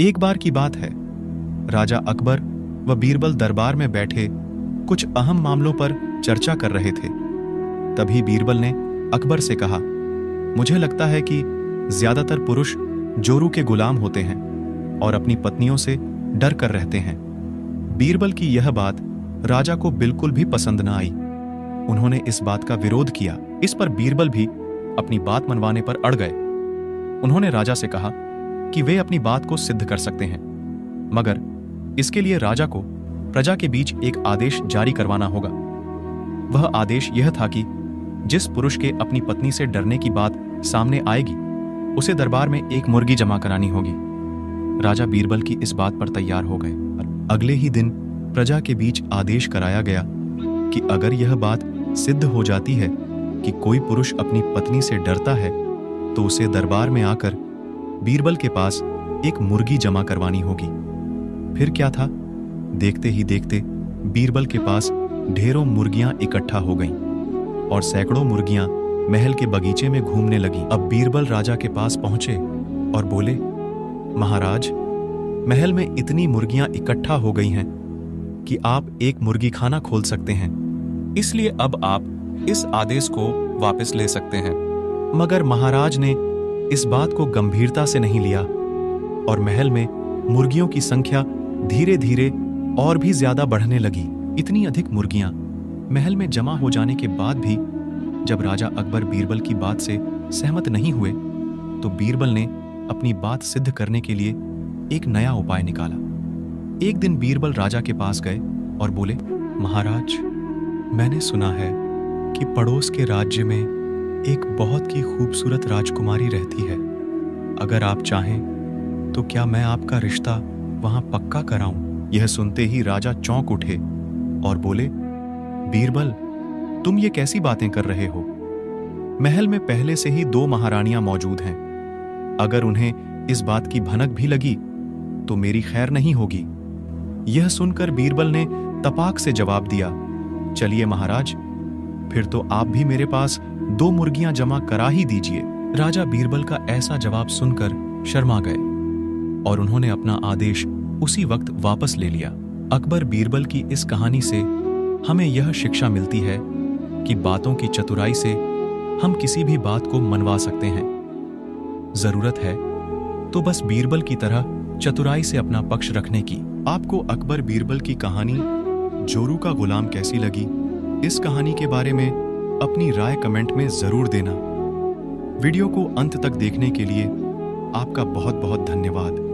एक बार की बात है, राजा अकबर व बीरबल दरबार में बैठे कुछ अहम मामलों पर चर्चा कर रहे थे। तभी बीरबल ने अकबर से कहा, मुझे लगता है कि ज्यादातर पुरुष जोरू के गुलाम होते हैं और अपनी पत्नियों से डर कर रहते हैं। बीरबल की यह बात राजा को बिल्कुल भी पसंद न आई। उन्होंने इस बात का विरोध किया। इस पर बीरबल भी अपनी बात मनवाने पर अड़ गए। उन्होंने राजा से कहा कि वे अपनी बात को सिद्ध कर सकते हैं, मगर इसके लिए राजा को प्रजा के बीच एक आदेश जारी करवाना होगा। वह आदेश यह था कि जिस पुरुष के अपनी पत्नी से डरने की बात सामने आएगी, उसे दरबार में एक मुर्गी जमा करानी होगी। राजा बीरबल की इस बात पर तैयार हो गए। अगले ही दिन प्रजा के बीच आदेश कराया गया कि अगर यह बात सिद्ध हो जाती है कि कोई पुरुष अपनी पत्नी से डरता है, तो उसे दरबार में आकर बीरबल के पास एक मुर्गी जमा करवानी होगी। फिर क्या था, देखते ही देखते बीरबल के पास ढेरों मुर्गियां इकट्ठा हो गईं और सैकड़ों मुर्गियां महल के बगीचे में घूमने लगीं। अब बीरबल राजा के पास पहुंचे और बोले, महाराज, महल में इतनी मुर्गियां इकट्ठा हो गई हैं कि आप एक मुर्गी खाना खोल सकते हैं, इसलिए अब आप इस आदेश को वापस ले सकते हैं। मगर महाराज ने इस बात को गंभीरता से नहीं लिया और महल में मुर्गियों की संख्या धीरे धीरे और भी ज्यादा बढ़ने लगी। इतनी अधिक मुर्गियां महल में जमा हो जाने के बाद भी जब राजा अकबर बीरबल की बात से सहमत नहीं हुए, तो बीरबल ने अपनी बात सिद्ध करने के लिए एक नया उपाय निकाला। एक दिन बीरबल राजा के पास गए और बोले, महाराज, मैंने सुना है कि पड़ोस के राज्य में एक बहुत ही खूबसूरत राजकुमारी रहती है। अगर आप चाहें तो क्या मैं आपका रिश्ता वहां पक्का कराऊं? यह सुनते ही राजा चौंक उठे और बोले, बीरबल, तुम ये कैसी बातें कर रहे हो? महल में पहले से ही दो महारानियां मौजूद हैं। अगर उन्हें इस बात की भनक भी लगी तो मेरी खैर नहीं होगी। यह सुनकर बीरबल ने तपाक से जवाब दिया, चलिए महाराज, फिर तो आप भी मेरे पास दो मुर्गियां जमा करा ही दीजिए। राजा बीरबल का ऐसा जवाब सुनकर शर्मा गए और उन्होंने अपना आदेश उसी वक्त वापस ले लिया। अकबर बीरबल की इस कहानी से हमें यह शिक्षा मिलती है कि बातों की चतुराई से हम किसी भी बात को मनवा सकते हैं। जरूरत है तो बस बीरबल की तरह चतुराई से अपना पक्ष रखने की। आपको अकबर बीरबल की कहानी जोरू का गुलाम कैसी लगी? इस कहानी के बारे में अपनी राय कमेंट में जरूर देना। वीडियो को अंत तक देखने के लिए आपका बहुत बहुत धन्यवाद।